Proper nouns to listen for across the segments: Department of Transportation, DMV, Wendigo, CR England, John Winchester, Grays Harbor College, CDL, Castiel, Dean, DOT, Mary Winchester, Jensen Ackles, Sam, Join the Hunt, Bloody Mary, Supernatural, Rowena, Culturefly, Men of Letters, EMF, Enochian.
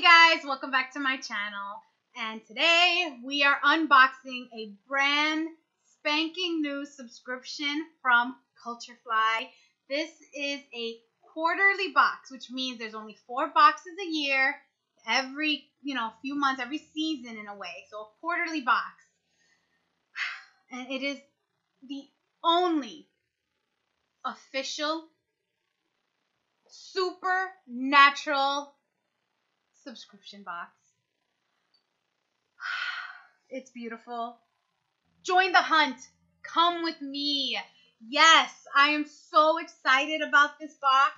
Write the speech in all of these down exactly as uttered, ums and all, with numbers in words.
Hey guys, welcome back to my channel, and today we are unboxing a brand spanking new subscription from Culturefly. This is a quarterly box, which means there's only four boxes a year, every, you know, few months, every season in a way, so a quarterly box. And it is the only official Supernatural subscription box. It's beautiful. Join the hunt. Come with me. Yes, I am so excited about this box.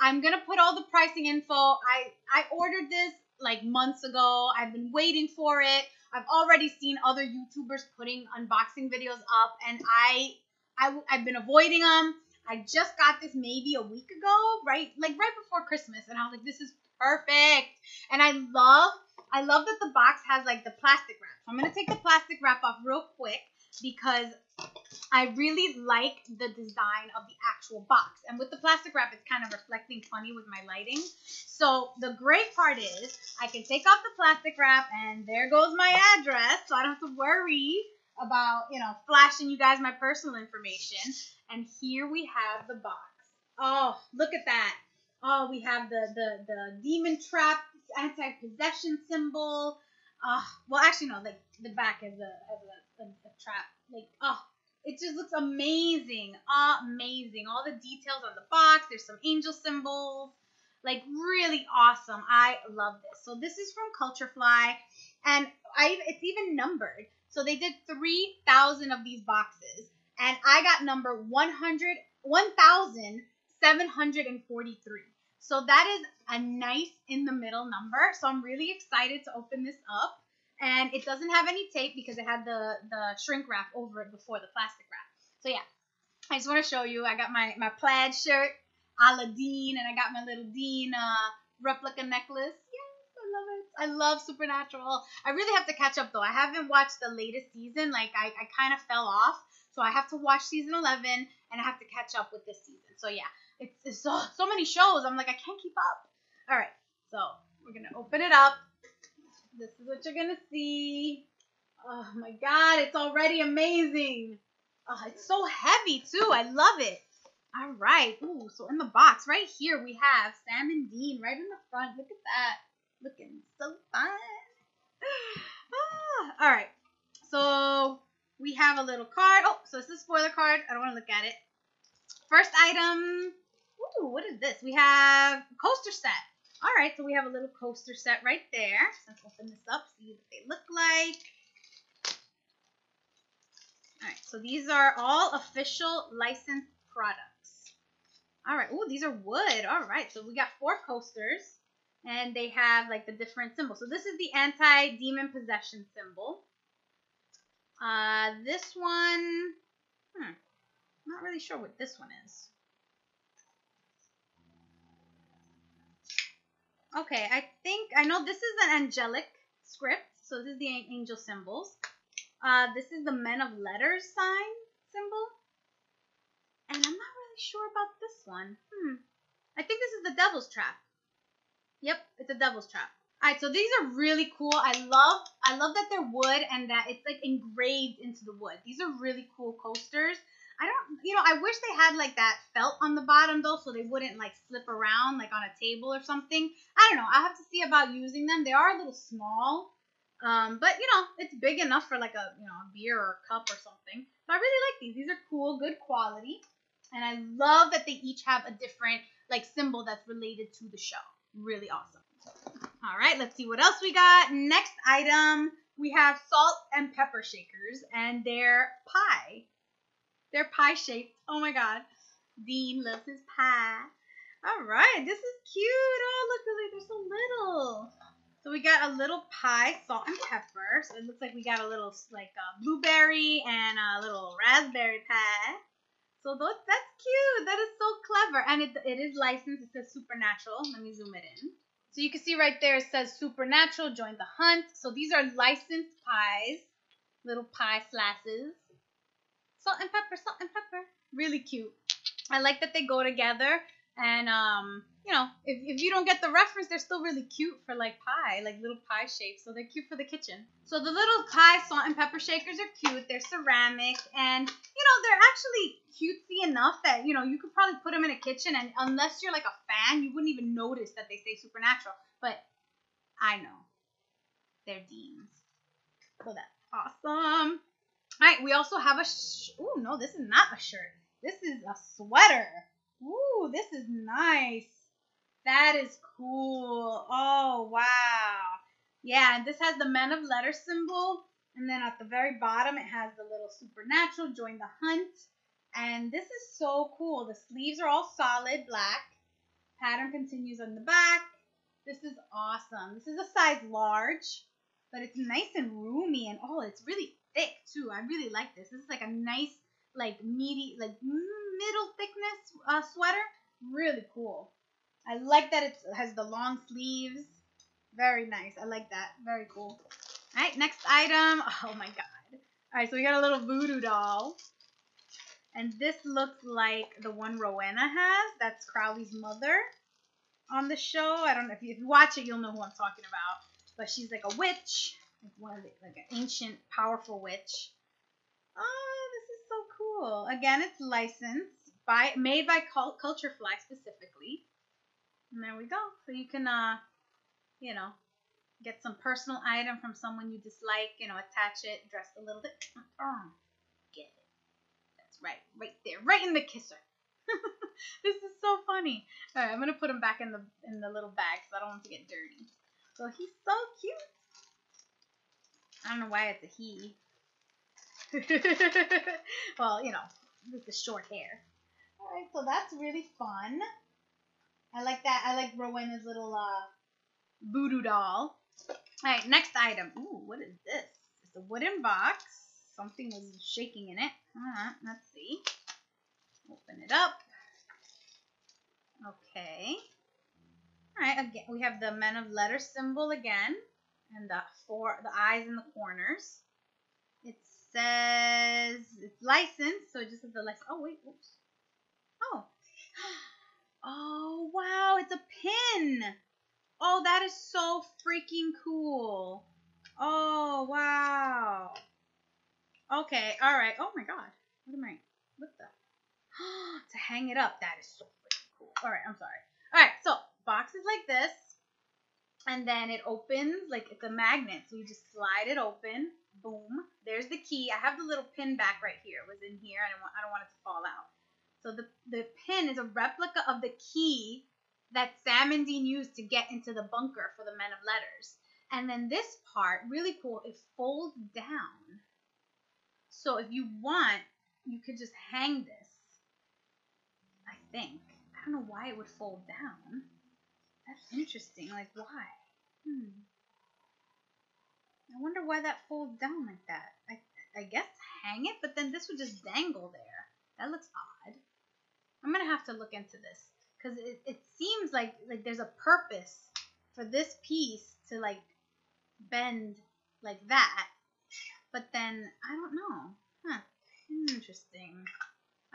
I'm gonna put all the pricing info. I I ordered this like months ago. I've been waiting for it. I've already seen other YouTubers putting unboxing videos up, and I, I I've been avoiding them. I just got this maybe a week ago, right? Like right before Christmas, and I was like, this is perfect. And I love, I love that the box has like the plastic wrap. So I'm going to take the plastic wrap off real quick because I really like the design of the actual box. And with the plastic wrap, it's kind of reflecting funny with my lighting. So the great part is I can take off the plastic wrap and there goes my address. So I don't have to worry about, you know, flashing you guys my personal information. And here we have the box. Oh, look at that. Oh, we have the, the, the demon trap, anti-possession symbol. Uh, well, actually, no, like the back is a, is a, a, a trap. Like, oh, it just looks amazing. Amazing. All the details on the box. There's some angel symbols. Like, really awesome. I love this. So this is from Culturefly. And I it's even numbered. So they did three thousand of these boxes. And I got number one thousand seven hundred forty-three. So that is a nice in the middle number. So I'm really excited to open this up. And it doesn't have any tape because it had the, the shrink wrap over it before, the plastic wrap. So yeah, I just want to show you. I got my, my plaid shirt, a la Dean, and I got my little Dean uh, replica necklace. Yes, I love it. I love Supernatural. I really have to catch up though. I haven't watched the latest season. Like I, I kind of fell off. So I have to watch season eleven, and I have to catch up with this season. So yeah, it's, it's so, so many shows. I'm like, I can't keep up. All right, so we're going to open it up. This is what you're going to see. Oh, my God, it's already amazing. Oh, it's so heavy, too. I love it. All right. Ooh, so in the box right here, we have Sam and Dean right in the front. Look at that. Looking so fun. Ah, all right, so we have a little card. Oh, so this is a spoiler card. I don't want to look at it. First item. Ooh, what is this? We have a coaster set. All right, so we have a little coaster set right there. Let's open this up, see what they look like. All right, so these are all official licensed products. All right, ooh, these are wood. All right, so we got four coasters, and they have like the different symbols. So this is the anti-demon possession symbol. Uh, this one, hmm, I'm not really sure what this one is. Okay, I think, I know this is an angelic script, so this is the angel symbols. Uh, this is the Men of Letters sign symbol. And I'm not really sure about this one. Hmm, I think this is the Devil's Trap. Yep, it's a Devil's Trap. All right, so these are really cool. I love I love that they're wood and that it's like engraved into the wood. These are really cool coasters. I don't, you know, I wish they had like that felt on the bottom though, so they wouldn't like slip around like on a table or something. I don't know. I'll have to see about using them. They are a little small, um, but you know, it's big enough for like a, you know, a beer or a cup or something. So I really like these. These are cool, good quality. And I love that they each have a different like symbol that's related to the show. Really awesome. All right, let's see what else we got. Next item, we have salt and pepper shakers, and they're pie. They're pie shaped. Oh, my God. Dean loves his pie. All right, this is cute. Oh, look, they're so little. So we got a little pie, salt and pepper. So it looks like we got a little, like, a blueberry and a little raspberry pie. So those, that's cute. That is so clever. And it, it is licensed. It says Supernatural. Let me zoom it in. So you can see right there, it says Supernatural, Join the Hunt. So these are licensed pies, little pie slices. Salt and pepper, salt and pepper. Really cute. I like that they go together And, um, you know, if, if you don't get the reference, they're still really cute for, like, pie, like little pie shapes. So they're cute for the kitchen. So the little pie salt and pepper shakers are cute. They're ceramic. And, you know, they're actually cutesy enough that, you know, you could probably put them in a kitchen. And unless you're, like, a fan, you wouldn't even notice that they say Supernatural. But I know. They're Dean's. So that's awesome. All right, we also have a sh Ooh, no, this is not a shirt. This is a sweater. Ooh, this is nice. That is cool. Oh, wow. Yeah, and this has the Men of Letters symbol. And then at the very bottom, it has the little Supernatural, Join the Hunt. And this is so cool. The sleeves are all solid black. Pattern continues on the back. This is awesome. This is a size large, but it's nice and roomy. And, oh, it's really thick, too. I really like this. This is like a nice, like, meaty, like, middle thickness uh, sweater. Really cool. I like that it's, it has the long sleeves. Very nice. I like that. Very cool. All right, next item. Oh, my God. All right, so we got a little voodoo doll. And this looks like the one Rowena has. That's Crowley's mother on the show. I don't know if you, if you watch it, you'll know who I'm talking about. But she's like a witch. Like, one of the, like an ancient, powerful witch. Oh, this is so cool. Again, it's licensed by made by Culturefly specifically. And there we go. So you can, uh, you know, get some personal item from someone you dislike. You know, attach it, dress a little bit. Oh, get it. That's right, right there, right in the kisser. This is so funny. All right, I'm gonna put him back in the in the little bag because I don't want to get dirty. So he's so cute. I don't know why it's a he. Well, you know, with the short hair. All right, so that's really fun. I like that. I like Rowena's little uh, voodoo doll. All right, next item. Ooh, what is this? It's a wooden box. Something was shaking in it. All right, let's see. Open it up. Okay. All right, again, we have the Men of Letters symbol again. And the four, the eyes in the corners. It says it's licensed, so it just says the license. Oh wait, oops. Oh, oh wow, it's a pin. Oh, that is so freaking cool. Oh wow. Okay, all right. Oh my God, what am I? What the? To hang it up. That is so freaking cool. All right, I'm sorry. All right, so boxes like this. And then it opens, like it's a magnet. So you just slide it open. Boom. There's the key. I have the little pin back right here. It was in here. I don't want, I don't want it to fall out. So the, the pin is a replica of the key that Sam and Dean used to get into the bunker for the Men of Letters. And then this part, really cool, it folds down. So if you want, you could just hang this, I think. I don't know why it would fold down. That's interesting. Like, why? Hmm. I wonder why that folds down like that. I, I guess hang it, but then this would just dangle there. That looks odd. I'm going to have to look into this because it, it seems like, like there's a purpose for this piece to, like, bend like that. But then, I don't know. Huh. Interesting.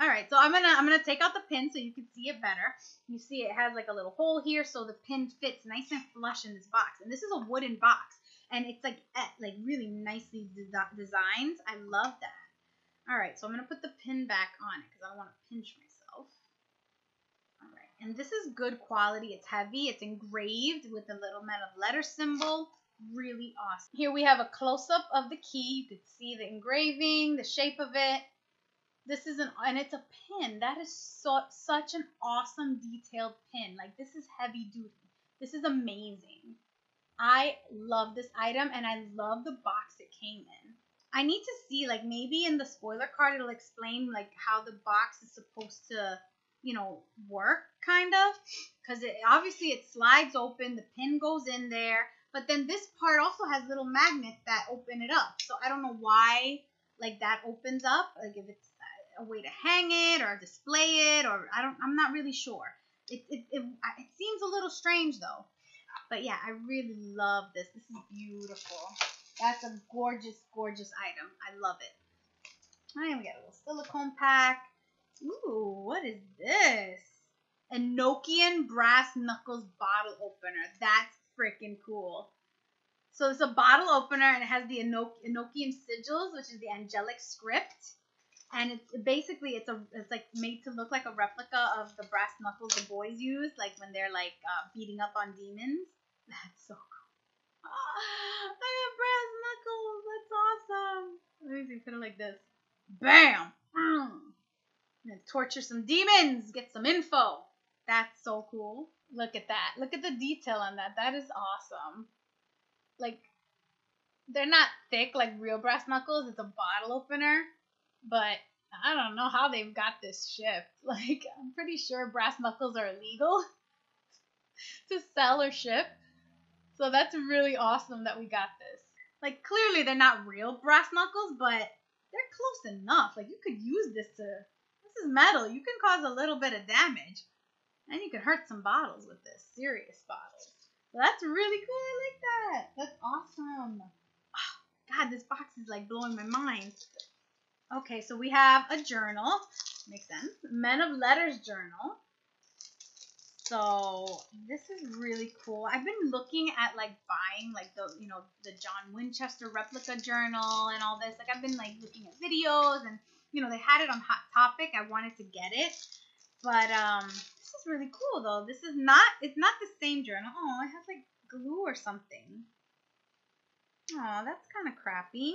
All right, so I'm going to I'm gonna take out the pin so you can see it better. You see it has like a little hole here, so the pin fits nice and flush in this box. And this is a wooden box, and it's like like really nicely des- designed. I love that. All right, so I'm going to put the pin back on it because I don't want to pinch myself. All right, and this is good quality. It's heavy. It's engraved with a little Men of Letters symbol. Really awesome. Here we have a close-up of the key. You can see the engraving, the shape of it. This is an, and it's a pin. That is so, such an awesome detailed pin. Like, this is heavy duty. This is amazing. I love this item, and I love the box it came in. I need to see, like, maybe in the spoiler card, it'll explain, like, how the box is supposed to, you know, work, kind of. Because it, obviously it slides open, the pin goes in there. But then this part also has little magnets that open it up. So I don't know why, like, that opens up. Like, if it's a way to hang it or display it, or I don't, I'm not really sure. It, it, it, it seems a little strange though, but yeah, I really love this. This is beautiful. That's a gorgeous, gorgeous item. I love it. All right, we got a little silicone pack. Ooh, what is this? Enochian brass knuckles bottle opener. That's freaking cool. So it's a bottle opener, and it has the Enoch Enochian sigils, which is the angelic script. And it's basically, it's a it's like made to look like a replica of the brass knuckles the boys use, like when they're like uh, beating up on demons. That's so cool. Oh, I got brass knuckles. That's awesome. Let me see, put it like this. Bam. Mm. I'm gonna torture some demons. Get some info. That's so cool. Look at that. Look at the detail on that. That is awesome. Like, they're not thick like real brass knuckles. It's a bottle opener. But I don't know how they've got this shipped. Like, I'm pretty sure brass knuckles are illegal to sell or ship. So that's really awesome that we got this. Like, clearly they're not real brass knuckles, but they're close enough. Like, you could use this to, this is metal. You can cause a little bit of damage. And you can hurt some bottles with this, serious bottles. So that's really cool. I like that. That's awesome. Oh, God, this box is, like, blowing my mind. Okay, so we have a journal. Makes sense. Men of Letters journal. So this is really cool. I've been looking at like buying like the, you know, the John Winchester replica journal and all this. Like I've been like looking at videos and, you know, they had it on Hot Topic. I wanted to get it. But um, this is really cool though. This is not, it's not the same journal. Oh, it has like glue or something. Oh, that's kind of crappy.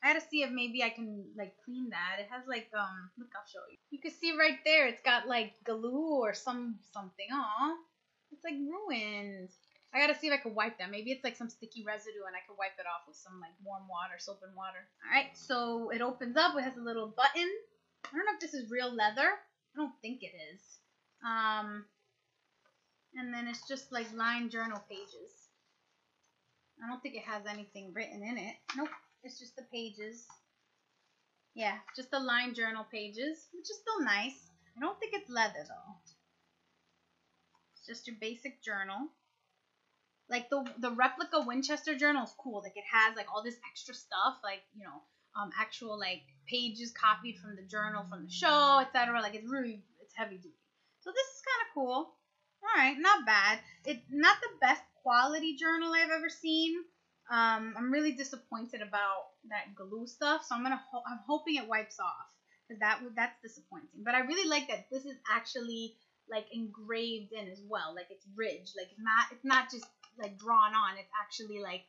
I had to see if maybe I can, like, clean that. It has, like, um, look, I'll show you. You can see right there, it's got, like, glue or some, something. Aw, it's, like, ruined. I got to see if I can wipe that. Maybe it's, like, some sticky residue, and I can wipe it off with some, like, warm water, soap and water. All right, so it opens up. It has a little button. I don't know if this is real leather. I don't think it is. Um, and then it's just, like, lined journal pages. I don't think it has anything written in it. Nope. It's just the pages. Yeah, just the lined journal pages, which is still nice. I don't think it's leather, though. It's just your basic journal. Like, the the replica Winchester journal is cool. Like, it has, like, all this extra stuff, like, you know, um, actual, like, pages copied from the journal, from the show, et cetera. Like, it's really, it's heavy-duty. So this is kind of cool. All right, not bad. It's not the best quality journal I've ever seen. Um, I'm really disappointed about that glue stuff, so I'm gonna. Ho I'm hoping it wipes off, cause that that's disappointing. But I really like that this is actually like engraved in as well, like it's ridged, like it's not it's not just like drawn on. It's actually like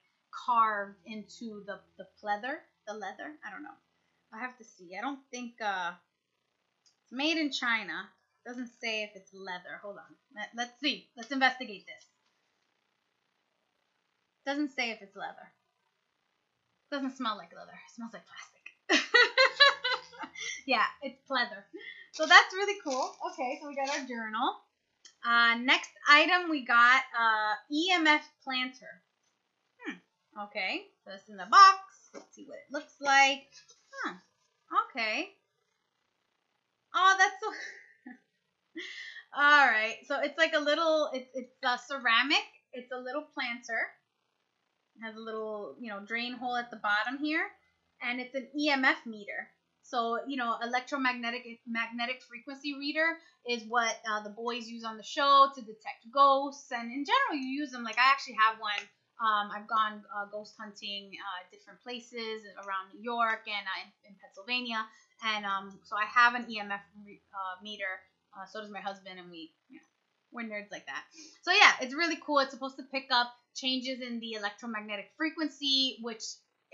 carved into the the leather, the leather. I don't know. I have to see. I don't think uh, it's made in China. It doesn't say if it's leather. Hold on. Let, let's see. Let's investigate this. Doesn't say if it's leather. Doesn't smell like leather. It smells like plastic. Yeah, it's leather. So that's really cool. Okay, so we got our journal. Uh, next item we got uh, E M F planter. Hmm. Okay, so it's in the box. Let's see what it looks like. Huh. Okay. Oh, that's so. All right. So it's like a little. It's it's uh, ceramic. It's a little planter. Has a little, you know, drain hole at the bottom here, and it's an E M F meter. So, you know, electromagnetic magnetic frequency reader is what uh, the boys use on the show to detect ghosts, and in general, you use them. Like, I actually have one. Um, I've gone uh, ghost hunting uh, different places around New York and uh, in Pennsylvania, and um, so I have an E M F uh, meter. Uh, so does my husband, and we, you know, we're nerds like that. So yeah, it's really cool. It's supposed to pick up changes in the electromagnetic frequency, which,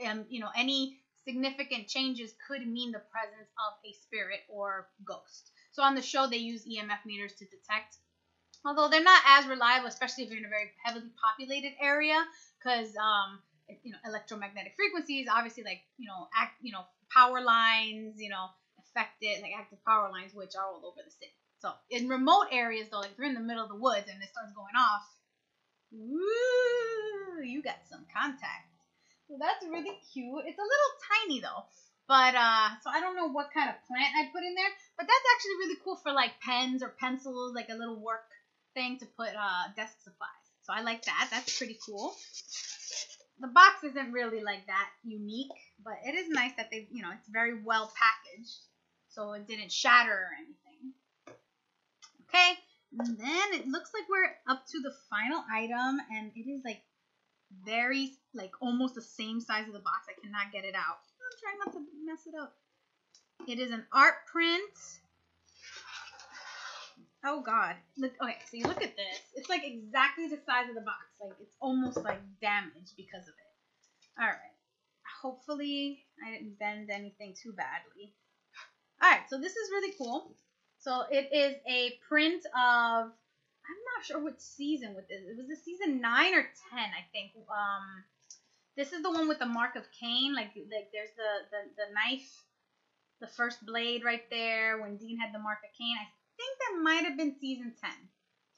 um, you know, any significant changes could mean the presence of a spirit or ghost. So on the show, they use E M F meters to detect, although they're not as reliable, especially if you're in a very heavily populated area, because, um, you know, electromagnetic frequencies, obviously, like, you know, act, you know, power lines, you know, affected, like active power lines, which are all over the city. So in remote areas, though, like if you're in the middle of the woods and it starts going off, ooh, you got some contact. So that's really cute. It's a little tiny though, but uh, so I don't know what kind of plant I put in there, but that's actually really cool for like pens or pencils, like a little work thing to put uh, desk supplies. So I like that. That's pretty cool. The box isn't really like that unique, but it is nice that they, you know, it's very well packaged, so it didn't shatter or anything. Okay. And then it looks like we're up to the final item, and it is like very, like almost the same size of the box. I cannot get it out. I'm trying not to mess it up. It is an art print. Oh God. Look, okay, so you look at this. It's like exactly the size of the box. Like it's almost like damaged because of it. All right. Hopefully I didn't bend anything too badly. All right, so this is really cool. So it is a print of, I'm not sure which season with this. It was the season nine or ten, I think. Um, this is the one with the mark of Cain. Like, like there's the, the, the knife, the first blade right there when Dean had the mark of Cain. I think that might have been season ten.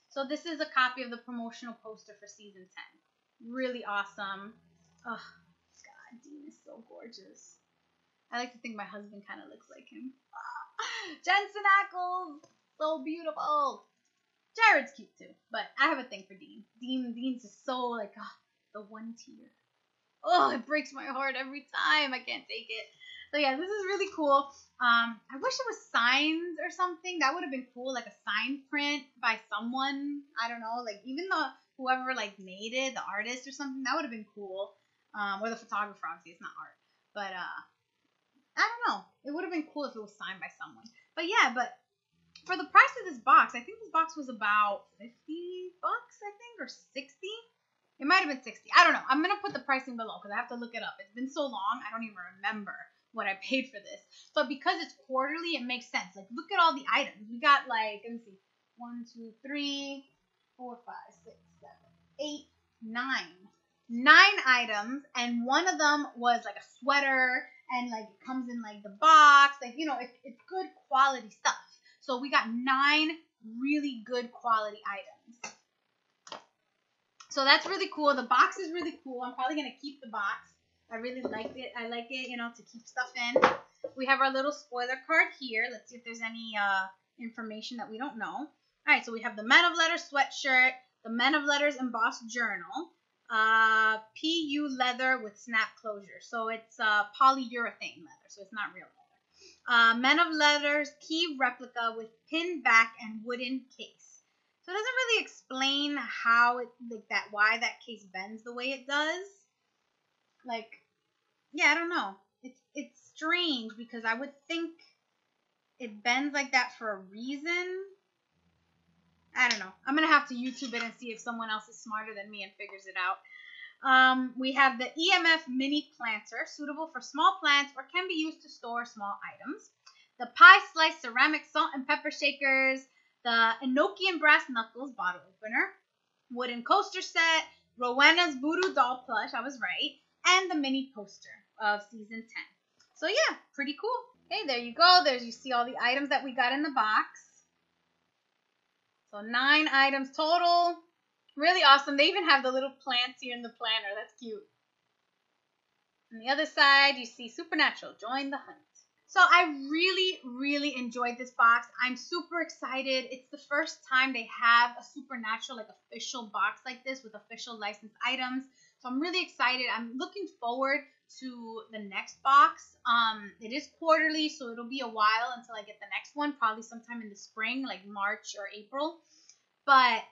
So this is a copy of the promotional poster for season ten. Really awesome. Oh, God, Dean is so gorgeous. I like to think my husband kind of looks like him. Jensen Ackles, so beautiful. Jared's cute too, but I have a thing for Dean. Dean, Dean's just so like, oh, the one tear. Oh, it breaks my heart every time. I can't take it. So yeah, this is really cool. Um, I wish it was signed or something. That would have been cool, like a signed print by someone. I don't know, like even the whoever like made it, the artist or something. That would have been cool. Um, or the photographer, obviously it's not art, but uh. I don't know. It would have been cool if it was signed by someone. But yeah, but for the price of this box, I think this box was about fifty bucks, I think, or sixty. It might have been sixty. I don't know. I'm going to put the pricing below because I have to look it up. It's been so long, I don't even remember what I paid for this. But because it's quarterly, it makes sense. Like, look at all the items. We got, like, let me see. One, two, three, four, five, six, seven, eight, nine. Nine items, and one of them was, like, a sweater. And, like, it comes in, like, the box. Like, you know, it, it's good quality stuff. So we got nine really good quality items. So that's really cool. The box is really cool. I'm probably going to keep the box. I really like it. I like it, you know, to keep stuff in. We have our little spoiler card here. Let's see if there's any uh, information that we don't know. All right, so we have the Men of Letters sweatshirt, the Men of Letters embossed journal. Uh, P U leather with snap closure. So it's uh, polyurethane leather, so it's not real leather. Uh, Men of Letters key replica with pin back and wooden case. So it doesn't really explain how it, like that, why that case bends the way it does. Like, yeah, I don't know. It's, it's strange because I would think it bends like that for a reason. I don't know. I'm going to have to YouTube it and see if someone else is smarter than me and figures it out. Um, we have the E M F mini planter, suitable for small plants or can be used to store small items. The pie slice ceramic salt and pepper shakers. The Enochian brass knuckles bottle opener. Wooden coaster set. Rowena's voodoo doll plush. I was right. And the mini poster of season ten. So yeah, pretty cool. Okay, there you go. There's, you see all the items that we got in the box. So nine items total. Really awesome. They even have the little plants here in the planner. That's cute. On the other side, you see Supernatural, Join the Hunt. So I really, really enjoyed this box. I'm super excited. It's the first time they have a Supernatural, like, official box like this with official licensed items. So I'm really excited. I'm looking forward to the next box. Um, it is quarterly, so it'll be a while until I get the next one, probably sometime in the spring, like March or April. But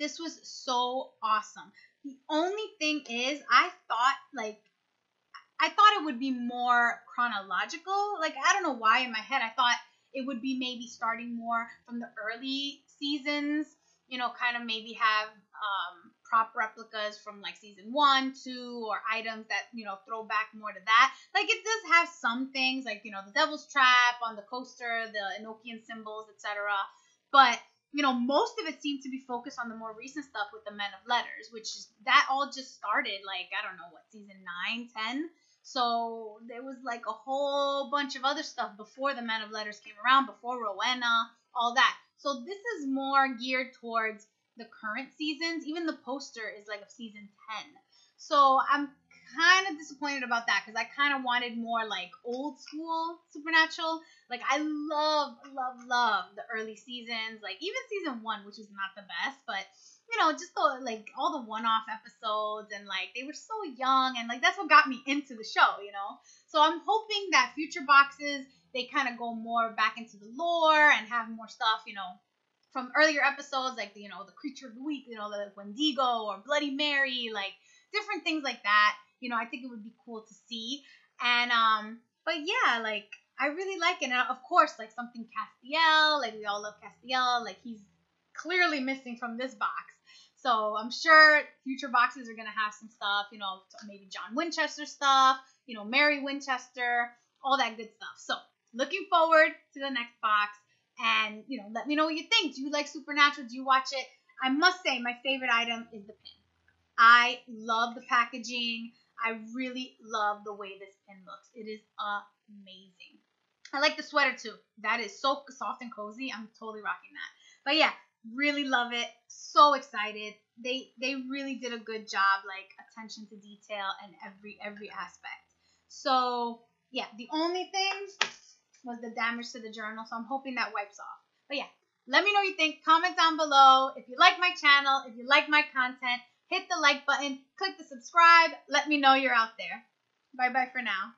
this was so awesome. The only thing is, I thought, like, I thought it would be more chronological. Like, I don't know why in my head I thought it would be maybe starting more from the early seasons, you know, kind of maybe have um prop replicas from like season one, two, or items that, you know, throw back more to that. Like, it does have some things, like, you know, the devil's trap on the coaster, the Enochian symbols, et cetera. But, you know, most of it seemed to be focused on the more recent stuff with the Men of Letters, which is, that all just started, like, I don't know, what, season nine, ten? So there was like a whole bunch of other stuff before the Men of Letters came around, before Rowena, all that. So this is more geared towards the current seasons. Even the poster is like of season ten. So I'm kind of disappointed about that because I kind of wanted more like old school Supernatural. Like, I love, love, love the early seasons. Like, even season one, which is not the best, but, you know, just the, like, all the one-off episodes, and like they were so young, and like that's what got me into the show, you know. So I'm hoping that future boxes, they kind of go more back into the lore and have more stuff, you know, from earlier episodes, like, you know, the creature of the week, you know, the Wendigo or Bloody Mary, like, different things like that. You know, I think it would be cool to see. And, um, but yeah, like, I really like it. And, of course, like, something Castiel, like, we all love Castiel. Like, he's clearly missing from this box. So I'm sure future boxes are going to have some stuff, you know, maybe John Winchester stuff, you know, Mary Winchester, all that good stuff. So looking forward to the next box. And, you know, let me know what you think. Do you like Supernatural? Do you watch it? I must say my favorite item is the pin. I love the packaging. I really love the way this pin looks. It is amazing. I like the sweater too. That is so soft and cozy. I'm totally rocking that. But yeah, really love it. So excited. They they really did a good job, like attention to detail and every every aspect. So yeah, the only thing was the damage to the journal, so I'm hoping that wipes off. But yeah, let me know what you think. Comment down below. If you like my channel, if you like my content, hit the like button, click the subscribe. Let me know you're out there. Bye-bye for now.